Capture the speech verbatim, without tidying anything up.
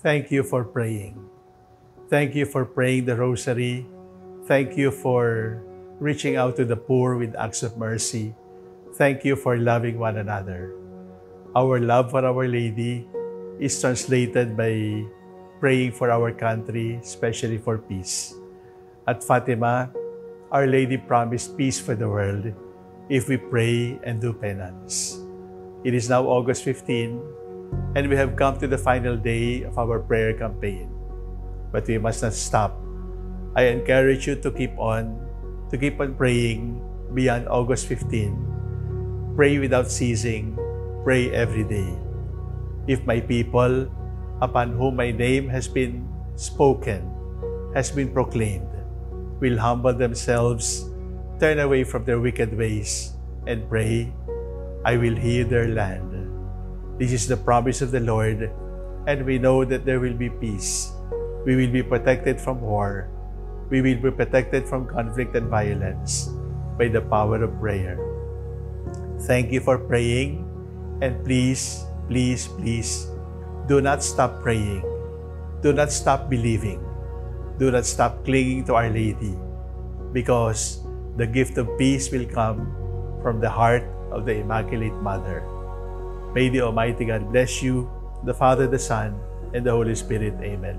Thank you for praying. Thank you for praying the rosary. Thank you for reaching out to the poor with acts of mercy. Thank you for loving one another. Our love for Our Lady is translated by praying for our country, especially for peace. At Fatima, Our Lady promised peace for the world if we pray and do penance. It is now August fifteenth, and we have come to the final day of our prayer campaign. But we must not stop. I encourage you to keep on, to keep on praying beyond August fifteenth. Pray without ceasing. Pray every day. If my people, upon whom my name has been spoken, has been proclaimed, will humble themselves, turn away from their wicked ways, and pray, I will heal their land. This is the promise of the Lord, and we know that there will be peace. We will be protected from war. We will be protected from conflict and violence by the power of prayer. Thank you for praying, and please, please, please, do not stop praying. Do not stop believing. Do not stop clinging to Our Lady, because the gift of peace will come from the heart of the Immaculate Mother. May the Almighty God bless you, the Father, the Son, and the Holy Spirit. Amen.